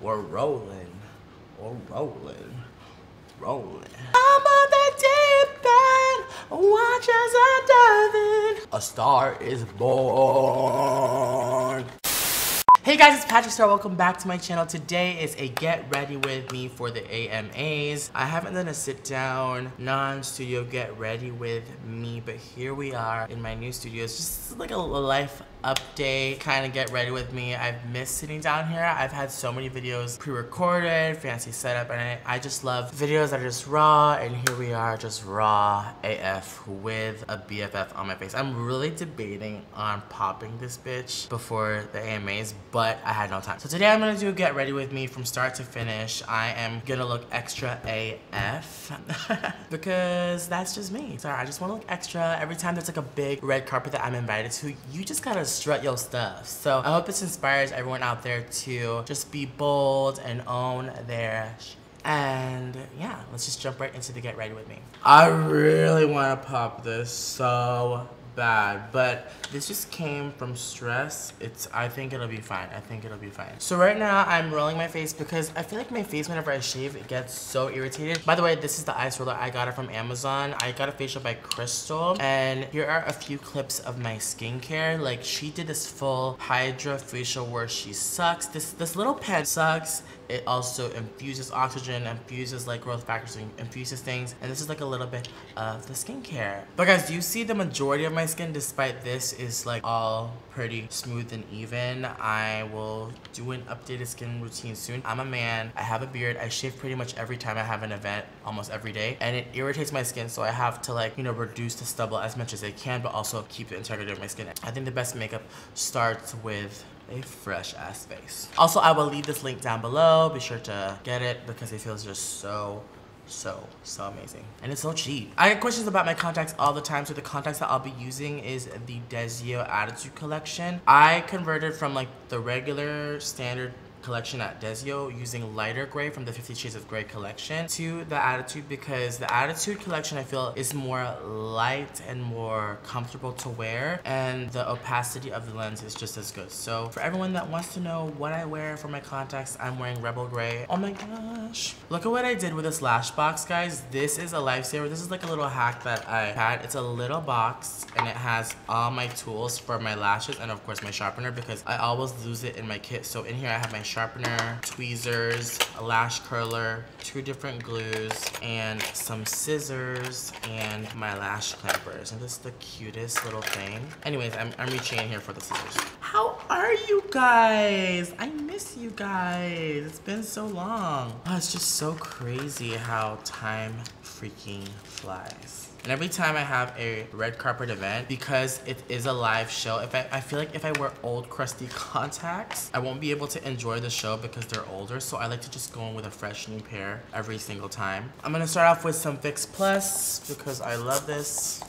We're rolling. We're rolling. Rolling. I'm on the deep end. Watch as I dive in. A star is born. Hey guys, it's Patrick Starrr. Welcome back to my channel. Today is a get ready with me for the AMAs. I haven't done a sit down, non-studio get ready with me, but here we are in my new studio. It's just like a life update, kind of get ready with me. I've missed sitting down here. I've had so many videos pre-recorded, fancy setup, and I just love videos that are just raw, and here we are, just raw AF with a BFF on my face. I'm really debating on popping this bitch before the AMAs, but I had no time. So today I'm gonna do get ready with me from start to finish. I am gonna look extra AF because that's just me. Sorry, I just wanna look extra. Every time there's like a big red carpet that I'm invited to, you just gotta strut your stuff. So I hope this inspires everyone out there to just be bold and own their shit. And yeah, let's just jump right into the get ready with me. I really wanna pop this so bad, but this just came from stress. I think it'll be fine. I think it'll be fine. So right now I'm rolling my face because I feel like my face whenever I shave, it gets so irritated. By the way, this is the ice roller. I got it from Amazon. I got a facial by Crystal, and here are a few clips of my skincare. Like, she did this full Hydra facial where she sucks. This little pen sucks. It also infuses oxygen, infuses like growth factors, infuses things. And this is like a little bit of the skincare. But guys, do you see the majority of my skin, despite this, is like all pretty smooth and even? I will do an updated skin routine soon. I'm a man, I have a beard, I shave pretty much every time I have an event, almost every day. And it irritates my skin, so I have to like, you know, reduce the stubble as much as I can, but also keep the integrity of my skin. I think the best makeup starts with a fresh ass face. Also, I will leave this link down below. Be sure to get it because it feels just so amazing, and it's so cheap. I get questions about my contacts all the time, so the contacts that I'll be using is the Desio Attitude Collection. I converted from like the regular standard collection at Desio using lighter gray from the 50 Shades of Gray collection to the Attitude, because the Attitude collection I feel is more light and more comfortable to wear, and the opacity of the lens is just as good. So for everyone that wants to know what I wear for my contacts, I'm wearing Rebel Gray. Oh my gosh, look at what I did with this lash box, guys. This is a lifesaver. This is like a little hack that I had. It's a little box and it has all my tools for my lashes and of course my sharpener, because I always lose it in my kit. So in here I have my sharpener, tweezers, a lash curler, two different glues, and some scissors, and my lash clampers. And this is the cutest little thing. Anyways, I'm reaching in here for the scissors. How are you guys? I miss you guys. It's been so long. Oh, it's just so crazy how time freaking flies. And every time I have a red carpet event, because it is a live show, I feel like if I wear old crusty contacts, I won't be able to enjoy the show because they're older. So I like to just go in with a fresh new pair every single time. I'm gonna start off with some Fix Plus because I love this.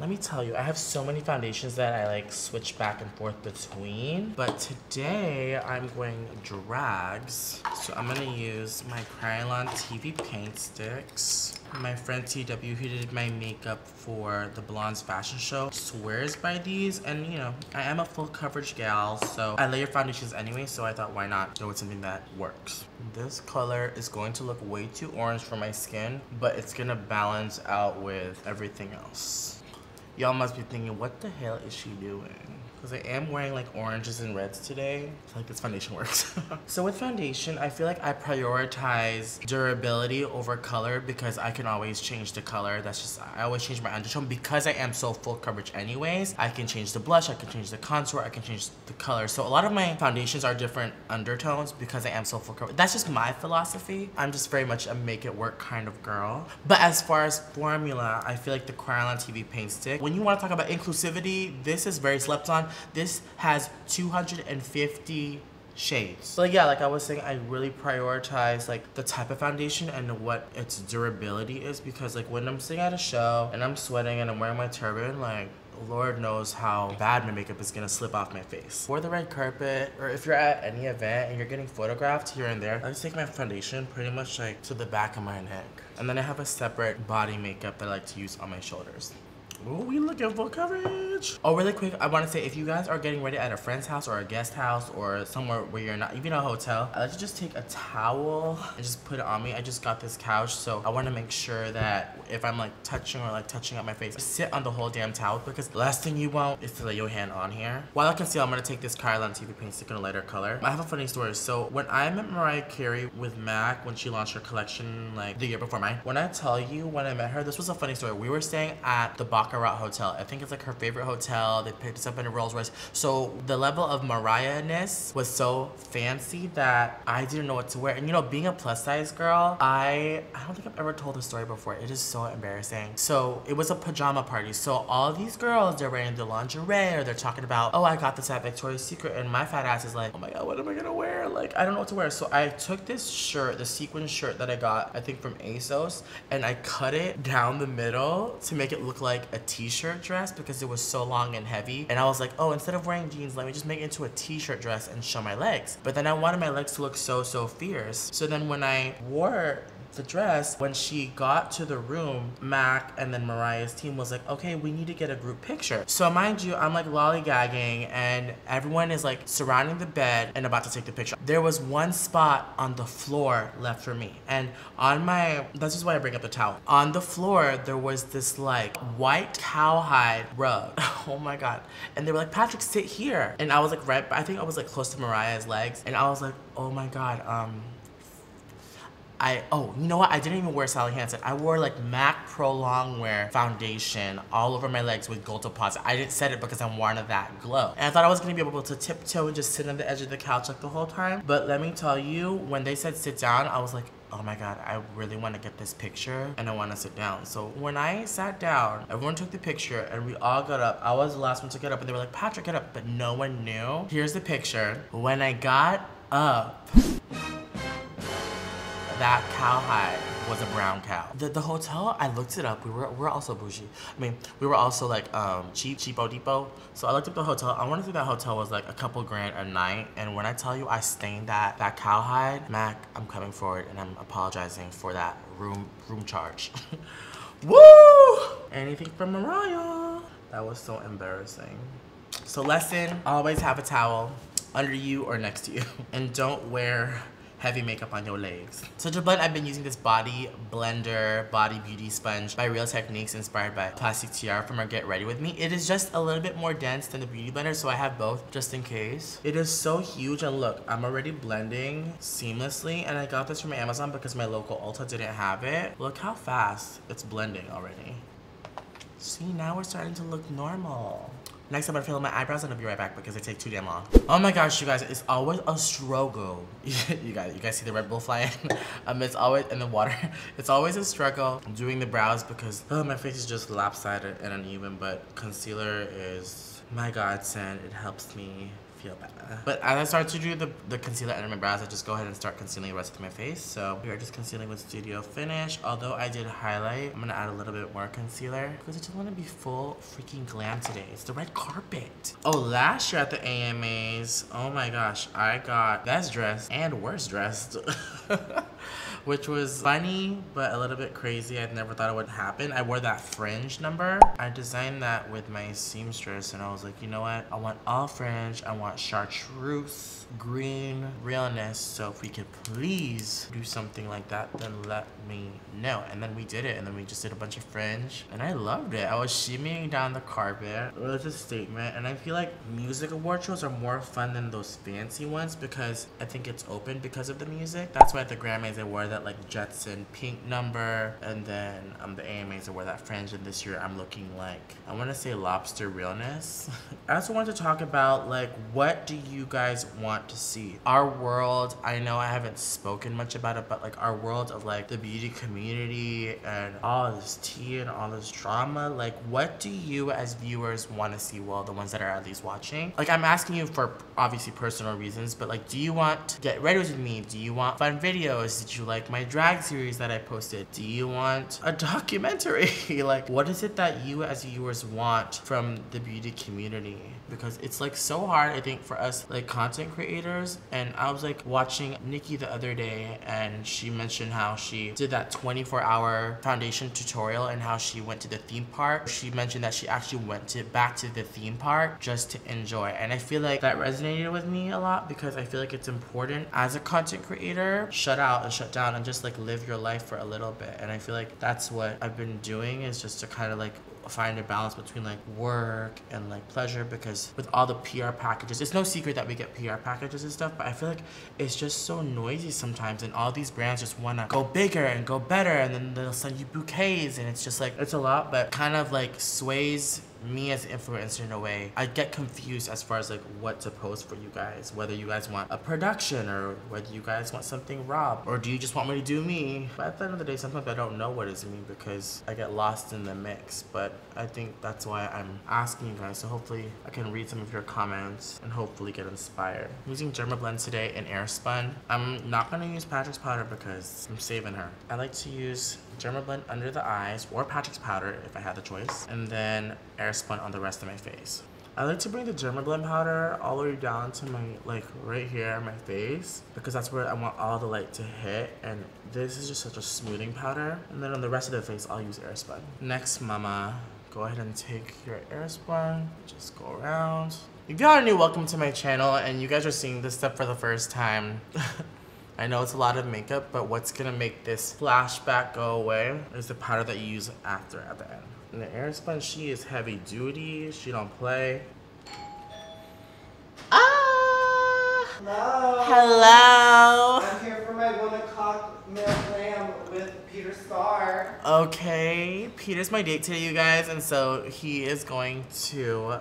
Let me tell you, I have so many foundations that I like switch back and forth between, but today I'm going drags. So I'm gonna use my Kryolan TV paint sticks. My friend TW, who did my makeup for the Blondes fashion show, swears by these, and you know, I am a full coverage gal, so I layer foundations anyway, so I thought why not go with something that works. This color is going to look way too orange for my skin, but it's gonna balance out with everything else. Y'all must be thinking, what the hell is she doing? Because I am wearing like oranges and reds today. I feel like this foundation works. So with foundation, I feel like I prioritize durability over color because I can always change the color. That's just, I always change my undertone because I am so full coverage anyways. I can change the blush, I can change the contour, I can change the color. So a lot of my foundations are different undertones because I am so full coverage. That's just my philosophy. I'm just very much a make it work kind of girl. But as far as formula, I feel like the Kryolan TV paint stick, when you want to talk about inclusivity, this is very slept on. This has 250 shades. So yeah, like I was saying, I really prioritize like the type of foundation and what its durability is, because like when I'm sitting at a show and I'm sweating and I'm wearing my turban, like Lord knows how bad my makeup is gonna slip off my face. For the red carpet, or if you're at any event and you're getting photographed here and there, I just take my foundation pretty much like to the back of my neck. And then I have a separate body makeup that I like to use on my shoulders. Ooh, we looking for coverage. Oh, really quick, I want to say if you guys are getting ready at a friend's house or a guest house or somewhere where you're not, even a hotel, I like to just take a towel and just put it on me. I just got this couch, so I want to make sure that if I'm like touching or like touching up my face, sit on the whole damn towel, because the last thing you want is to lay your hand on here. While I conceal, I'm going to take this Kryolan TV paint stick in a lighter color. I have a funny story. So when I met Mariah Carey with MAC, when she launched her collection like the year before mine, when I tell you when I met her, this was a funny story. We were staying at the Baccarat Hotel. I think it's like her favorite hotel. They picked us up in a Rolls Royce. So the level of Mariah-ness was so fancy that I didn't know what to wear. And you know, being a plus size girl, I don't think I've ever told the story before. It is so embarrassing. So it was a pajama party. So all these girls, they're wearing the lingerie or they're talking about, oh, I got this at Victoria's Secret. And my fat ass is like, oh my God, what am I gonna wear? Like, I don't know what to wear. So I took this shirt, the sequin shirt that I got, I think from ASOS, and I cut it down the middle to make it look like a t-shirt dress because it was so long and heavy. And I was like, oh, instead of wearing jeans, let me just make it into a t-shirt dress and show my legs. But then I wanted my legs to look so, so fierce. So then when I wore the dress, when she got to the room, Mac and then Mariah's team was like, okay, we need to get a group picture. So mind you, I'm like lollygagging and everyone is like surrounding the bed and about to take the picture. There was one spot on the floor left for me, and on my, that's just why I bring up the towel. On the floor, there was this like white cowhide rug. Oh my God. And they were like, Patrick, sit here. And I was like, right, I think I was like close to Mariah's legs, and I was like, oh my God, oh, you know what? I didn't even wear Sally Hansen. I wore like MAC Pro Longwear foundation all over my legs with gold deposit. I didn't set it because I'm warned of that glow. And I thought I was gonna be able to tiptoe and just sit on the edge of the couch like the whole time. But let me tell you, when they said sit down, I was like, oh my God, I really want to get this picture and I want to sit down. So when I sat down, everyone took the picture and we all got up. I was the last one to get up and they were like, Patrick, get up. But no one knew. Here's the picture. When I got up, that cowhide was a brown cow. The hotel, I looked it up. We were also bougie. I mean, we were also like cheap, cheapo depot. So I looked up the hotel. I wanted to think that hotel was like a couple grand a night. And when I tell you I stained that cowhide, Mac, I'm coming forward and I'm apologizing for that room charge. Woo! Anything from Mariah. That was so embarrassing. So lesson, always have a towel under you or next to you. And don't wear heavy makeup on your legs. So to blend, I've been using this Body Blender Body Beauty Sponge by Real Techniques, inspired by Plastic Tiara from our Get Ready With Me. It is just a little bit more dense than the Beauty Blender, so I have both just in case. It is so huge, and look, I'm already blending seamlessly, and I got this from Amazon because my local Ulta didn't have it. Look how fast it's blending already. See, now we're starting to look normal. Next, I'm gonna fill in my eyebrows and I'll be right back because they take too damn long. Oh my gosh, you guys, it's always a struggle. You guys see the Red Bull flying? It's always in the water. It's always a struggle doing the brows because my face is just lopsided and uneven, but concealer is my godsend. It helps me feel better. But as I start to do the concealer under my brows, I just go ahead and start concealing the rest of my face. So we are just concealing with Studio Finish. Although I did highlight, I'm gonna add a little bit more concealer because I just wanna be full freaking glam today. It's the red carpet. Oh, last year at the AMAs, oh my gosh, I got best dressed and worst dressed. Which was funny, but a little bit crazy. I never thought it would happen. I wore that fringe number. I designed that with my seamstress and I was like, you know what? I want all fringe. I want chartreuse, green, realness. So if we could please do something like that, then let me know. And then we did it. And then we just did a bunch of fringe and I loved it. I was shimmying down the carpet. It was a statement. And I feel like music award shows are more fun than those fancy ones because I think it's open because of the music. That's why at the Grammys I wore that like Jetson pink number, and then the AMAs I wore that fringe, and this year I'm looking like, I want to say lobster realness. I also want to talk about like, what do you guys want to see? Our world, I know I haven't spoken much about it, but like our world of like the beauty community and all this tea and all this drama, like what do you as viewers want to see? Well, the ones that are at least watching, like I'm asking you for obviously personal reasons, but like do you want to Get Ready With Me? Do you want fun videos? videos? Did you like my drag series that I posted? Do you want a documentary? Like, what is it that you as viewers want from the beauty community? Because it's like so hard, I think, for us like content creators. And I was like watching Nikki the other day, and she mentioned how she did that 24-hour foundation tutorial and how she went to the theme park. She mentioned that she actually went back to the theme park just to enjoy. And I feel like that resonated with me a lot, because I feel like it's important as a content creator, shut out and shut down and just like live your life for a little bit. And I feel like that's what I've been doing, is just to kind of like find a balance between like work and like pleasure, because with all the PR packages, it's no secret that we get PR packages and stuff, but I feel like it's just so noisy sometimes, and all these brands just want to go bigger and go better, and then they'll send you bouquets, and it's just like, it's a lot, but kind of like sways me as an influencer in a way. I get confused as far as like what to post for you guys, whether you guys want a production or whether you guys want something raw, or do you just want me to do me? But at the end of the day, sometimes I don't know what is me because I get lost in the mix. But I think that's why I'm asking you guys. So hopefully I can read some of your comments and hopefully get inspired. I'm using Dermablend today in Airspun. I'm not gonna use Patrick's powder because I'm saving her. I like to use Dermablend under the eyes or Patrick's powder if I had the choice, and then Airspun on the rest of my face. I like to bring the Dermablend powder all the way down to my, like right here on my face, because that's where I want all the light to hit, and this is just such a smoothing powder. And then on the rest of the face, I'll use Airspun. Next, mama, go ahead and take your Airspun, just go around. If y'all are new, welcome to my channel, and you guys are seeing this stuff for the first time. I know it's a lot of makeup, but what's gonna make this flashback go away is the powder that you use after at the end. And the Airspun, she is heavy duty. She don't play. Ah! Hello. Hello. I'm here for my 1 o'clock meal glam with Peter Starr. Okay, Peter's my date today, you guys, and so he is going to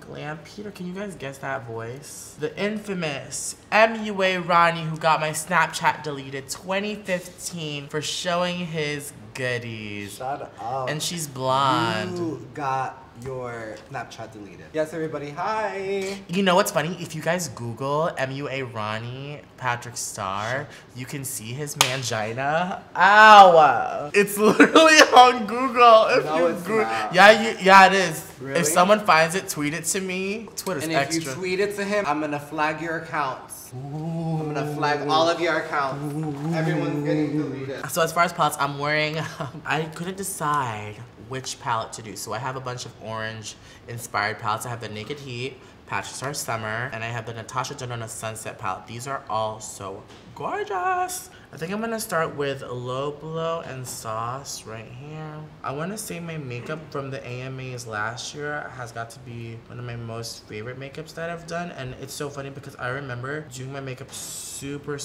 glam Peter. Can you guys guess that voice? The infamous MUA Ronnie, who got my Snapchat deleted 2015 for showing his goodies. Shut up. And she's blonde. You got your Snapchat deleted. Yes, everybody, hi. You know what's funny? If you guys Google MUA Ronnie, Patrick Starr, you can see his mangina. Ow! It's literally on Google. If no, you it's not. Yeah, it is. Really? If someone finds it, tweet it to me. Twitter's extra. And if you tweet it to him, I'm gonna flag your accounts. Ooh. I'm gonna flag all of your accounts. Ooh. Everyone's getting deleted. So as far as palettes, I'm wearing, I couldn't decide which palette to do. So I have a bunch of orange inspired palettes. I have the Naked Heat, Patrick Star Summer, and I have the Natasha Denona Sunset palette. These are all so gorgeous. I think I'm gonna start with Low Blow and Sauce right here. I wanna say my makeup from the AMAs last year has got to be one of my most favorite makeups that I've done. And it's so funny because I remember doing my makeup super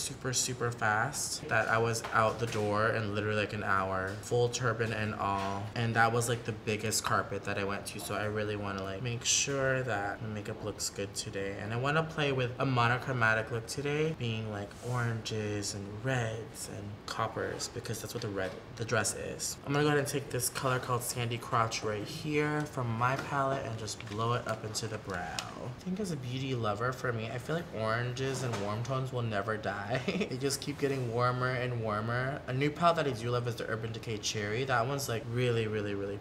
fast, that I was out the door in literally like an hour, full turban and all. And that was like the biggest carpet that I went to. So I really wanna like make sure that my makeup looks good today. And I wanna play with a monochromatic look today, being like oranges and red and coppers, because that's what the dress is. I'm gonna go ahead and take this color called Sandy Crotch right here from my palette and just blow it up into the brow. I think as a beauty lover, for me, I feel like oranges and warm tones will never die. They just keep getting warmer and warmer. A new palette that I do love is the Urban Decay Cherry. That one's like really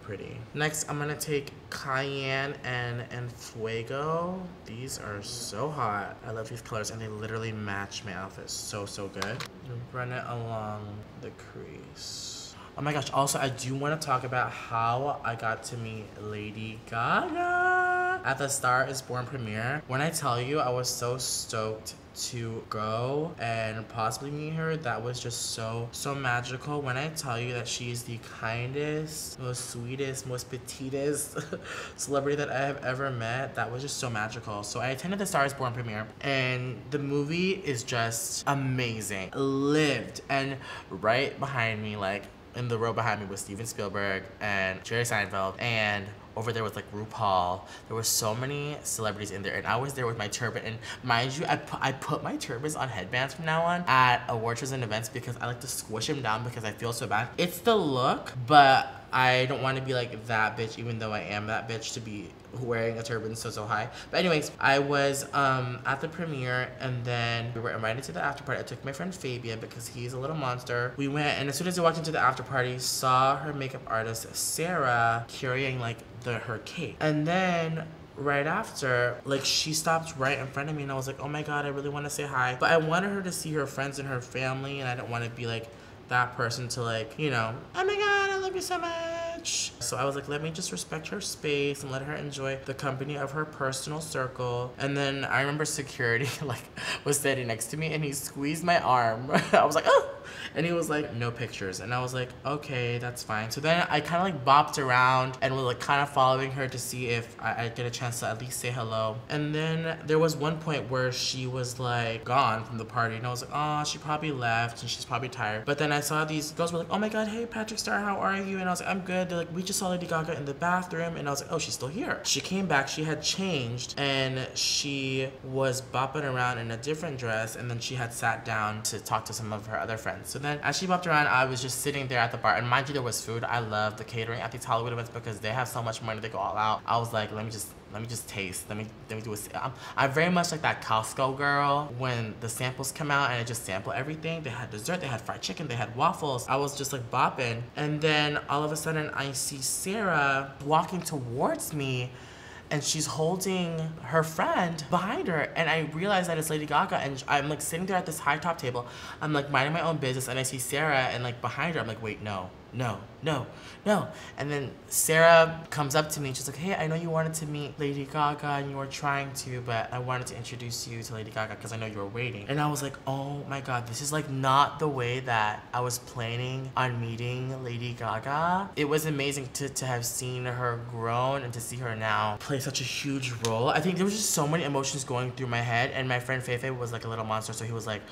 pretty. Next, I'm gonna take Cayenne and Fuego. These are so hot. I love these colors, and they literally match my outfit so good. Run it along the crease. Oh my gosh, also I do want to talk about how I got to meet Lady Gaga at the Star Is Born premiere. When I tell you, I was so stoked to go and possibly meet her. That was just so magical. When I tell you that she is the kindest, most sweetest, most petitest celebrity that I have ever met, that was just so magical. So I attended the Star Is Born premiere, and the movie is just amazing. Lived. And right behind me, like in the row behind me, was Steven Spielberg and Jerry Seinfeld, and over there was like RuPaul. There were so many celebrities in there, and I was there with my turban. And mind you, I put my turbans on headbands from now on at award shows and events, because I like to squish them down because I feel so bad. It's the look, but I don't want to be like that bitch, even though I am that bitch, to be wearing a turban so high. But anyways, I was at the premiere, and then we were invited to the after party. I took my friend Fabia because he's a little monster. We went, and as soon as we walked into the after party, saw her makeup artist Sarah carrying like her cake. And then right after, like, she stopped right in front of me, and I was like, oh my god, I really want to say hi, but I wanted her to see her friends and her family, and I didn't want to be like that person to, like, you know, oh my god, I love you so much. So I was like, let me just respect her space and let her enjoy the company of her personal circle. And then I remember security like was standing next to me, and he squeezed my arm. I was like, oh. And he was like, no pictures. And I was like, okay, that's fine. So then I kind of like bopped around and was like kind of following her to see if I get a chance to at least say hello. And then there was one point where she was like gone from the party, and I was like, oh, she probably left and she's probably tired. But then I saw these girls were like, oh my god, hey Patrick Starrr, how are you? And I was like, I'm good. They're like, we just saw Lady Gaga in the bathroom. And I was like, oh, she's still here. She came back, she had changed, and she was bopping around in a different dress, and then she had sat down to talk to some of her other friends. So then as she bopped around, I was just sitting there at the bar, and mind you, there was food. I love the catering at these Hollywood events because they have so much money, they go all out. I was like, let me just taste, let me do a, I'm very much like that Costco girl when the samples come out and I just sample everything. They had dessert, they had fried chicken, they had waffles. I was just like bopping, and then all of a sudden I see Sarah walking towards me, and she's holding her friend behind her, and I realize that it's Lady Gaga, and I'm like sitting there at this high top table, I'm like minding my own business, and I see Sarah, and like behind her, I'm like, wait, no, no, no, no. And then Sarah comes up to me, and she's like, hey, I know you wanted to meet Lady Gaga and you were trying to, but I wanted to introduce you to Lady Gaga because I know you were waiting. And I was like, oh my god, this is like not the way that I was planning on meeting Lady Gaga. It was amazing to have seen her grown and to see her now play such a huge role. I think there was just so many emotions going through my head, and my friend Feifei was like a little monster, so he was like,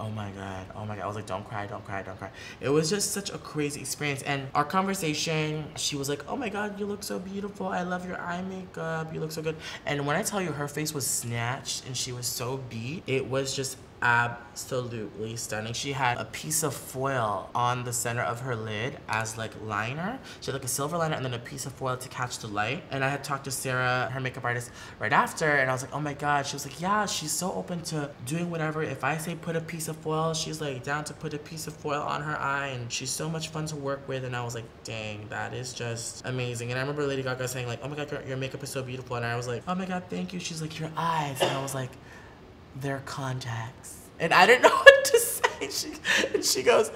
oh my god, oh my god. I was like, don't cry, don't cry, don't cry. It was just such a crazy experience. And our conversation, she was like, oh my god, you look so beautiful, I love your eye makeup, you look so good. And when I tell you, her face was snatched and she was so beat, it was just absolutely stunning. She had a piece of foil on the center of her lid as like liner. She had like a silver liner and then a piece of foil to catch the light. And I had talked to Sarah, her makeup artist, right after, and I was like, oh my god. She was like, yeah, she's so open to doing whatever. If I say put a piece of foil, she's like down to put a piece of foil on her eye, and she's so much fun to work with. And I was like, dang, that is just amazing. And I remember Lady Gaga saying like, oh my god, your makeup is so beautiful. And I was like, oh my god, thank you. She's like, your eyes. And I was like, their contacts. And I didn't know what to say. She goes,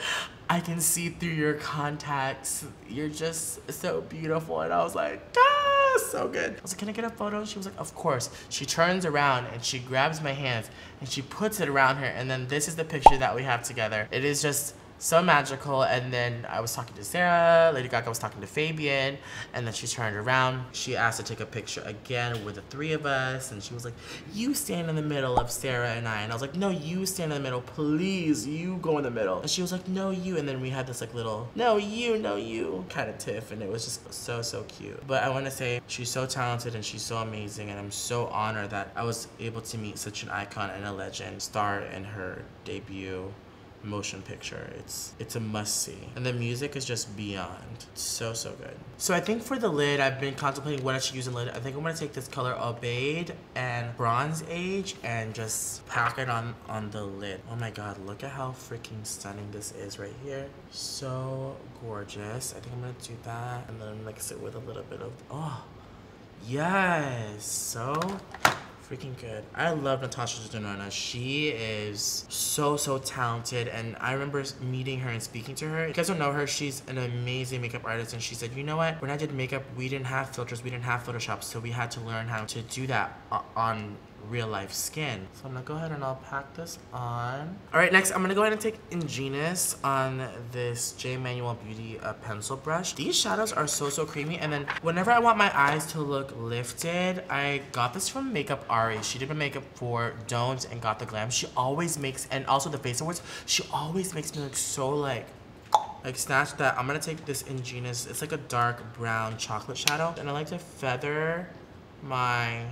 I can see through your contacts, you're just so beautiful. And I was like, ah, so good. I was like, can I get a photo? She was like, of course. She turns around and she grabs my hands and she puts it around her, and then this is the picture that we have together. It is just so magical. And then I was talking to Sarah, Lady Gaga was talking to Fabian, and then she turned around. She asked to take a picture again with the three of us, and she was like, you stand in the middle of Sarah and I. And I was like, no, you stand in the middle, please, you go in the middle. And she was like, no, you. And then we had this like little no you kind of tiff, and it was just so cute. But I want to say she's so talented and she's so amazing, and I'm so honored that I was able to meet such an icon and a legend star in her debut motion picture. It's a must see, and the music is just beyond. It's so good. So I think for the lid, I've been contemplating what I should use in lid. I think I'm gonna take this color Obeyed and Bronze Age and just pack it on the lid. Oh my god, look at how freaking stunning this is right here. So gorgeous. I think I'm gonna do that and then mix it with a little bit of, oh yes, so freaking good. I love Natasha Denona. She is so talented, and I remember meeting her and speaking to her. If you guys don't know her, she's an amazing makeup artist, and she said, you know what, when I did makeup, we didn't have filters, we didn't have Photoshop, so we had to learn how to do that on real life skin. So I'm gonna go ahead and I'll pack this on. All right, next I'm gonna go ahead and take Ingenious on this J. Manuel Beauty pencil brush. These shadows are so creamy, and then whenever I want my eyes to look lifted, I got this from Makeup Ari. She did my makeup for Don'ts and Got the Glam. She always makes, and also the Face Awards, she always makes me look so like snatch that. I'm gonna take this Ingenious, it's like a dark brown chocolate shadow, and I like to feather my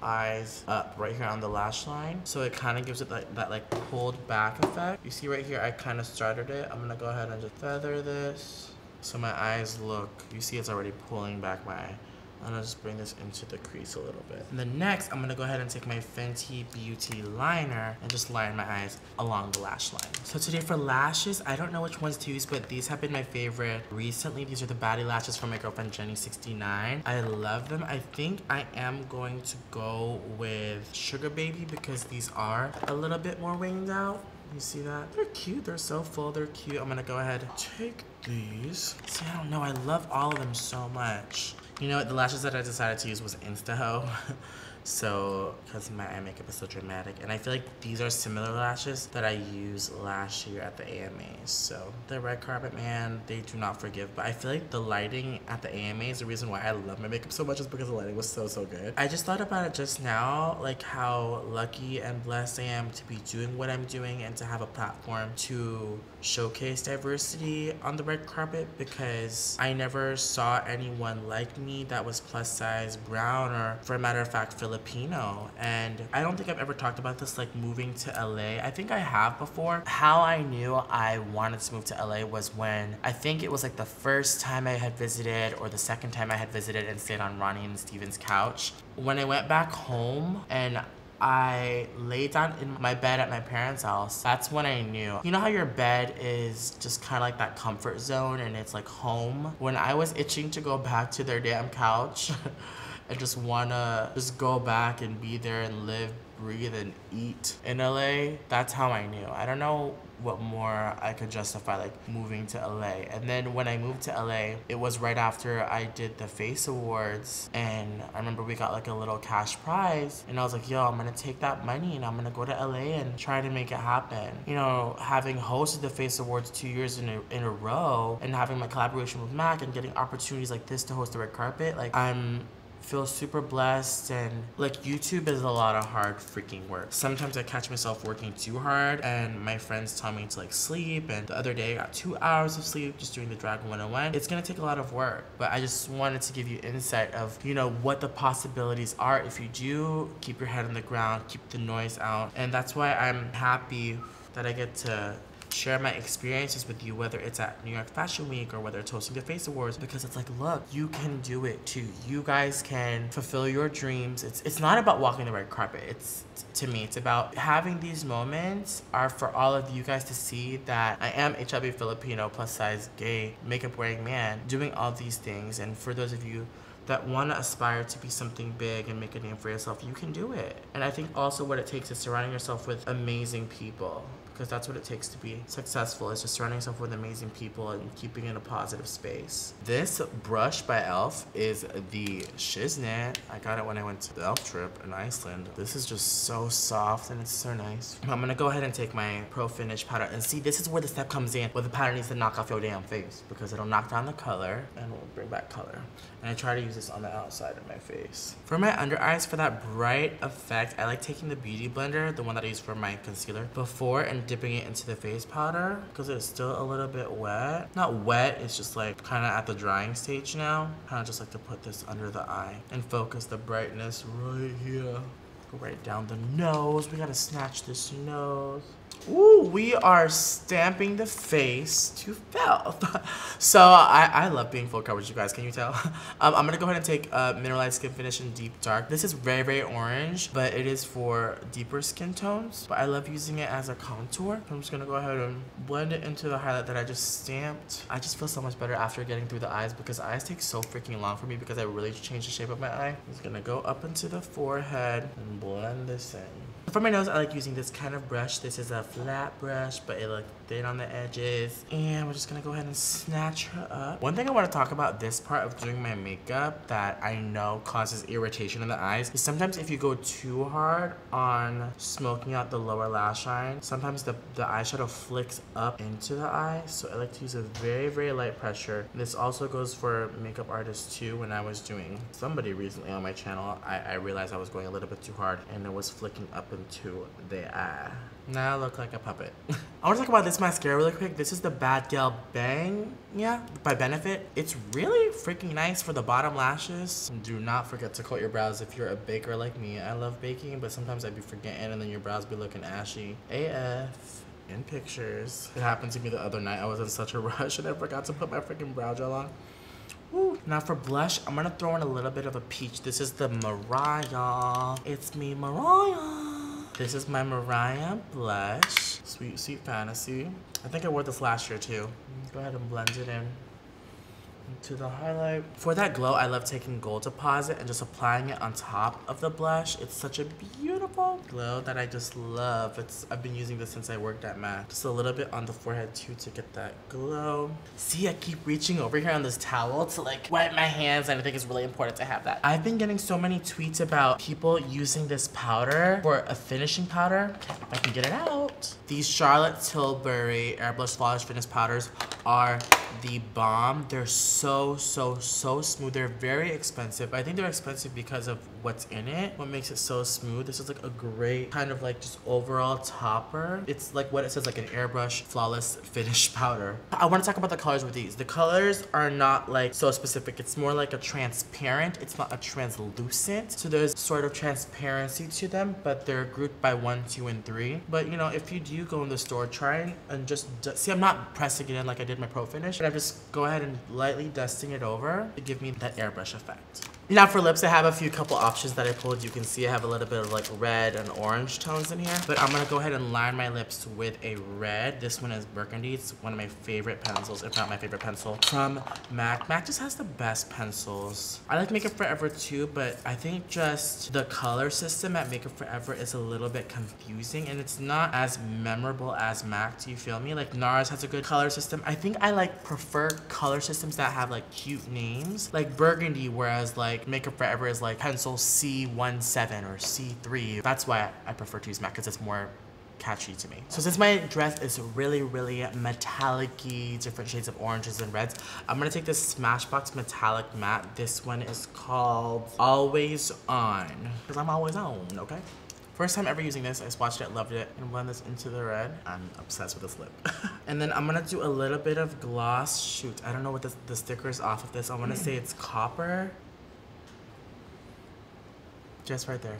eyes up right here on the lash line, so it kind of gives it that like pulled back effect. You see right here, I kind of started it. I'm gonna go ahead and just feather this So my eyes look, you see it's already pulling back my eye. I'm gonna just bring this into the crease a little bit. And then next, I'm gonna go ahead and take my Fenty Beauty liner and just line my eyes along the lash line. So today for lashes, I don't know which ones to use, but these have been my favorite recently. These are the Batty Lashes from my girlfriend, Jenny69. I love them. I think I am going to go with Sugar Baby because these are a little bit more winged out. You see that? They're cute, they're so full, they're cute. I'm gonna go ahead and take these. See, I don't know, I love all of them so much. You know what, the lashes that I decided to use was Insta-Ho. So, because my eye makeup is so dramatic. And I feel like these are similar lashes that I used last year at the AMAs. So, the red carpet, man, they do not forgive. But I feel like the lighting at the AMAs, the reason why I love my makeup so much is because the lighting was so, so good. I just thought about it just now, like how lucky and blessed I am to be doing what I'm doing and to have a platform to showcase diversity on the red carpet, because I never saw anyone like me that was plus size, brown, or for a matter of fact, Filipino. And I don't think I've ever talked about this, like moving to LA. I think I have before. How I knew I wanted to move to LA was when I think it was like the first time I had visited or the second time I had visited and stayed on Ronnie and Steven's couch. When I went back home and I lay down in my bed at my parents' house, that's when I knew. You know how your bed is just kind of like that comfort zone and it's like home? When I was itching to go back to their damn couch, I just wanna just go back and be there and live, breathe, and eat in LA. That's how I knew. I don't know what more I could justify like moving to LA. And then when I moved to LA, it was right after I did the Face Awards, and I remember we got like a little cash prize, and I was like, yo, I'm gonna take that money and I'm gonna go to LA and try to make it happen. You know, having hosted the Face Awards 2 years in a row and having my collaboration with MAC and getting opportunities like this to host the red carpet, like I feel super blessed. And like, YouTube is a lot of hard freaking work. Sometimes I catch myself working too hard, and my friends tell me to like sleep, and the other day I got 2 hours of sleep just doing the Drag 101. It's gonna take a lot of work, but I just wanted to give you insight of, you know, what the possibilities are if you do keep your head on the ground, keep the noise out. And that's why I'm happy that I get to share my experiences with you, whether it's at New York Fashion Week or whether it's hosting the Face Awards, because it's like, look, you can do it too. You guys can fulfill your dreams. It's not about walking the red carpet. It's, to me, it's about having these moments are for all of you guys to see that I am HLB Filipino, plus size, gay, makeup wearing man, doing all these things. And for those of you that want to aspire to be something big and make a name for yourself, you can do it. And I think also what it takes is surrounding yourself with amazing people, because that's what it takes to be successful, is just surrounding yourself with amazing people and keeping in a positive space. This brush by e.l.f. is the Shiznit. I got it when I went to the e.l.f. trip in Iceland. This is just so soft and it's so nice. I'm gonna go ahead and take my Pro Finish powder, and see, this is where the step comes in, where the powder needs to knock off your damn face, because it'll knock down the color and will bring back color. And I try to use this on the outside of my face. For my under eyes, for that bright effect, I like taking the Beauty Blender, the one that I use for my concealer before, and dipping it into the face powder because it's still a little bit wet. Not wet, it's just like kind of at the drying stage now. Kind of just like to put this under the eye and focus the brightness right here. Go right down the nose. We gotta snatch this nose. Ooh, we are stamping the face to filth. So I love being full coverage, you guys. Can you tell? I'm gonna go ahead and take Mineralized Skin Finish in Deep Dark. This is very, very orange, but it is for deeper skin tones. But I love using it as a contour. I'm just gonna go ahead and blend it into the highlight that I just stamped. I just feel so much better after getting through the eyes, because eyes take so freaking long for me because I really changed the shape of my eye. I'm just gonna go up into the forehead and blend this in. For my nose, I like using this kind of brush. This is a flat brush, but it looks thin on the edges. And we're just gonna go ahead and snatch her up. One thing I wanna talk about this part of doing my makeup that I know causes irritation in the eyes is sometimes if you go too hard on smoking out the lower lash line, sometimes the eyeshadow flicks up into the eye. So I like to use a very, very light pressure. This also goes for makeup artists too. When I was doing somebody recently on my channel, I realized I was going a little bit too hard and it was flicking up into the eye. Now I look like a puppet. I want to talk about this mascara really quick. This is the Bad Gal Bang, yeah, by Benefit. It's really freaking nice for the bottom lashes. Do not forget to coat your brows if you're a baker like me. I love baking, but sometimes I'd be forgetting and then your brows be looking ashy AF. and pictures. It happened to me the other night. I was in such a rush and I forgot to put my freaking brow gel on. Woo. Now for blush, I'm gonna throw in a little bit of a peach. This is the Mariah. It's me, Mariah. This is my Mariah blush. Sweet, sweet fantasy. I think I wore this last year too. Go ahead and blend it in to the highlight. For that glow, I love taking Gold Deposit and just applying it on top of the blush. It's such a beautiful glow that I just love. I've been using this since I worked at MAC. Just a little bit on the forehead too to get that glow. See, I keep reaching over here on this towel to like wipe my hands, and I think it's really important to have that. I've been getting so many tweets about people using this powder for a finishing powder. If I can get it out. These Charlotte Tilbury Airbrush Flawless Finish Powders are the bomb. They're so smooth. They're very expensive. I think they're expensive because of what's in it, what makes it so smooth. This is like a great kind of like just overall topper. It's like what it says, like an airbrush flawless finish powder. I want to talk about the colors with these. The colors are not like so specific. It's more like a transparent. It's not a translucent. So there's sort of transparency to them, but they're grouped by 1, 2, and 3. But you know, if you do go in the store, try and just see, I'm not pressing it in like I did my Pro Finish, but I'm just go ahead and lightly dusting it over to give me that airbrush effect. Now for lips, I have a couple options that I pulled. You can see I have a little bit of like red and orange tones in here, but I'm gonna go ahead and line my lips with a red. This one is Burgundy. It's one of my favorite pencils, if not my favorite pencil from MAC. MAC just has the best pencils. I like Makeup Forever too, but I think just the color system at Makeup Forever is a little bit confusing and it's not as memorable as MAC, do you feel me? Like NARS has a good color system. I think I like prefer color systems that have like cute names, like Burgundy, whereas like Makeup Forever is like pencil C17 or C3. That's why I prefer to use MAC, because it's more catchy to me. So since my dress is really metallic-y, different shades of oranges and reds, I'm gonna take this Smashbox metallic matte. This one is called Always On, because I'm always on, okay? First time ever using this, I swatched it, loved it, and blend this into the red. I'm obsessed with this lip. And then I'm gonna do a little bit of gloss. Shoot, I don't know what the sticker is off of this. I wanna say it's copper. Just right there.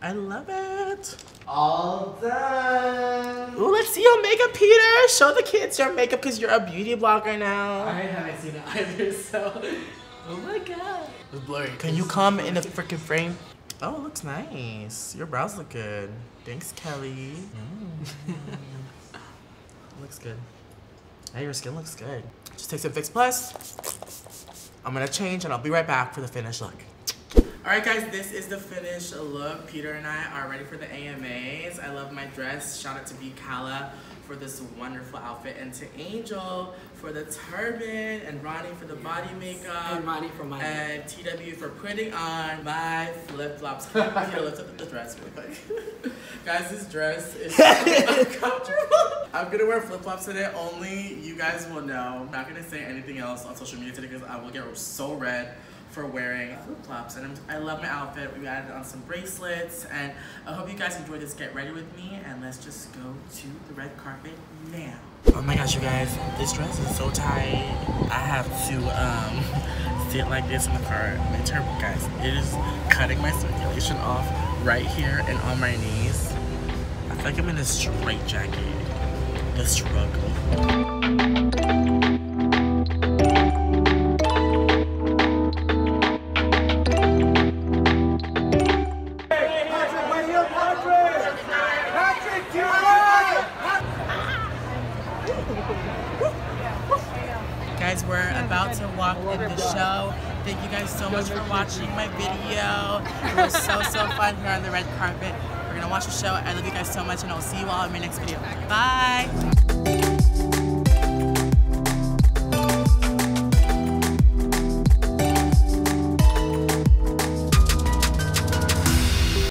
I love it. All done. Ooh, let's see your makeup, Peter. Show the kids your makeup because you're a beauty blogger now. I haven't seen it either, so. Oh my God. It's blurry. Can you come in the freaking frame? Oh, it looks nice. Your brows look good. Thanks, Kelly. Looks good. Now your skin looks good. Just take some Fix Plus. I'm gonna change and I'll be right back for the finished look. Alright guys, this is the finished look. Peter and I are ready for the AMAs. I love my dress. Shout out to B. Kala for this wonderful outfit, and to Angel for the turban, and Ronnie for the body makeup, and Ronnie for my and TW for putting on my flip-flops. Peter, let's look at the dress really quick. Guys, this dress is so uncomfortable. I'm gonna wear flip-flops today, only you guys will know. I'm not gonna say anything else on social media today because I will get so red for wearing flip-flops, and I love my outfit. We added on some bracelets, and I hope you guys enjoyed this. Get ready with me, and let's just go to the red carpet now. Oh my gosh, you guys, this dress is so tight. I have to sit like this in the car. My turban, guys, it is cutting my circulation off right here and on my knees. I feel like I'm in a straight jacket. The struggle. Thank you so much for watching my video. It was so fun here on the red carpet. We're gonna watch the show. I love you guys so much, and I'll see you all in my next video. Bye.